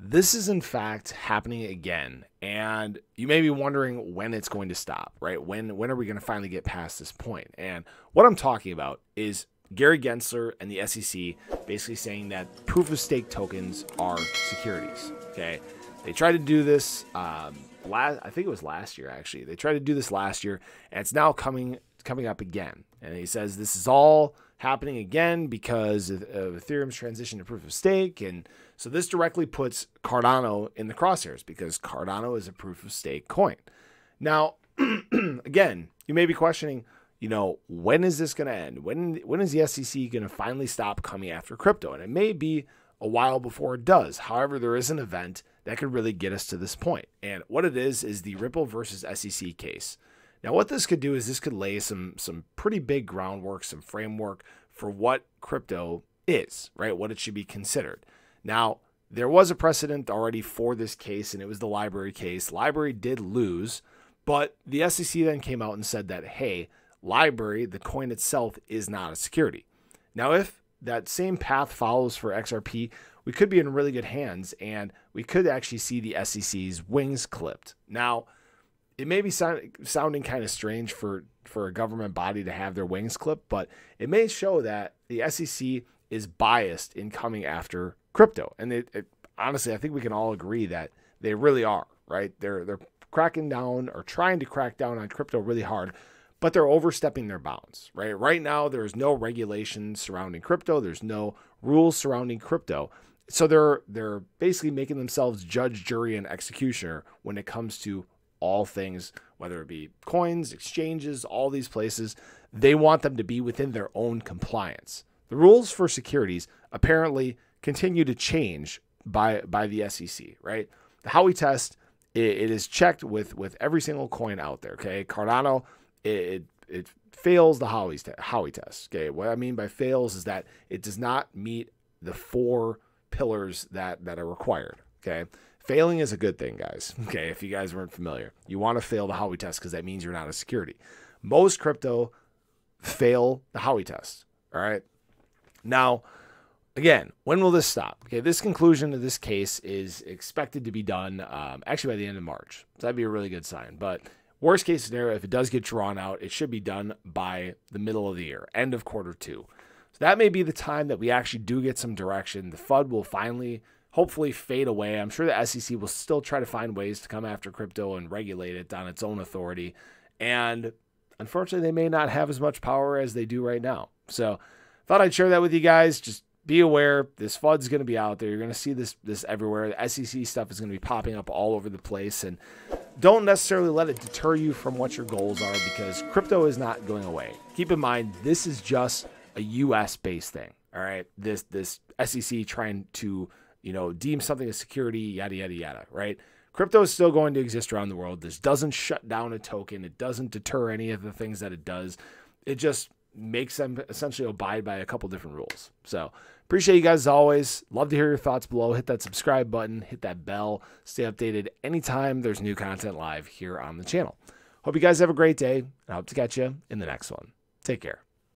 This is in fact happening again, and you may be wondering when it's going to stop, right? When are we going to finally get past this point? And what I'm talking about is Gary Gensler and the SEC basically saying that proof of stake tokens are securities, okay? They tried to do this, I think it was last year actually. They tried to do this last year, and it's now coming up again. And he says this is all happening again because of Ethereum's transition to proof of stake. And so this directly puts Cardano in the crosshairs because Cardano is a proof of stake coin. Now, again, you may be questioning, you know, when is this going to end? When is the SEC going to finally stop coming after crypto? And it may be a while before it does. However, there is an event that could really get us to this point. And what it is the Ripple versus SEC case. Now, what this could do is this could lay some pretty big groundwork, some framework for what crypto is, right? What it should be considered. Now, there was a precedent already for this case, and it was the LBRY case. LBRY did lose, but the SEC then came out and said that, hey, LBRY, the coin itself, is not a security. Now, if that same path follows for XRP, we could be in really good hands, and we could actually see the SEC's wings clipped. Now, it may be sounding kind of strange for a government body to have their wings clipped, but it may show that the SEC is biased in coming after crypto. And honestly, I think we can all agree that they really are, right? They're cracking down or trying to crack down on crypto really hard, but they're overstepping their bounds, right? Right now, there's no regulation surrounding crypto. There's no rules surrounding crypto. So they're basically making themselves judge, jury, and executioner when it comes to all things, whether it be coins, exchanges, all these places. They want them to be within their own compliance. The rules for securities apparently continue to change by the SEC, right? The Howey test, it is checked with every single coin out there, okay? Cardano, it fails the Howey test, okay? What I mean by fails is that it does not meet the four pillars that are required, okay? Failing is a good thing, guys. Okay, if you guys weren't familiar, you want to fail the Howey test because that means you're not a security. Most crypto fail the Howey test. All right. Now, again, when will this stop? Okay, this conclusion of this case is expected to be done actually by the end of March. So that'd be a really good sign. But worst case scenario, if it does get drawn out, it should be done by the middle of the year, end of Q2. So that may be the time that we actually do get some direction. The FUD will finally, hopefully, fade away. I'm sure the SEC will still try to find ways to come after crypto and regulate it on its own authority. And unfortunately, they may not have as much power as they do right now. So thought I'd share that with you guys. Just be aware, this FUD's going to be out there. You're going to see this everywhere. The SEC stuff is going to be popping up all over the place. And don't necessarily let it deter you from what your goals are, because crypto is not going away. Keep in mind, this is just a US-based thing. All right. This SEC trying to, you know, deem something a security, yada, yada, yada, right? Crypto is still going to exist around the world. This doesn't shut down a token. It doesn't deter any of the things that it does. It just makes them essentially abide by a couple different rules. So appreciate you guys as always. Love to hear your thoughts below. Hit that subscribe button. Hit that bell. Stay updated anytime there's new content live here on the channel. Hope you guys have a great day, and I hope to catch you in the next one. Take care.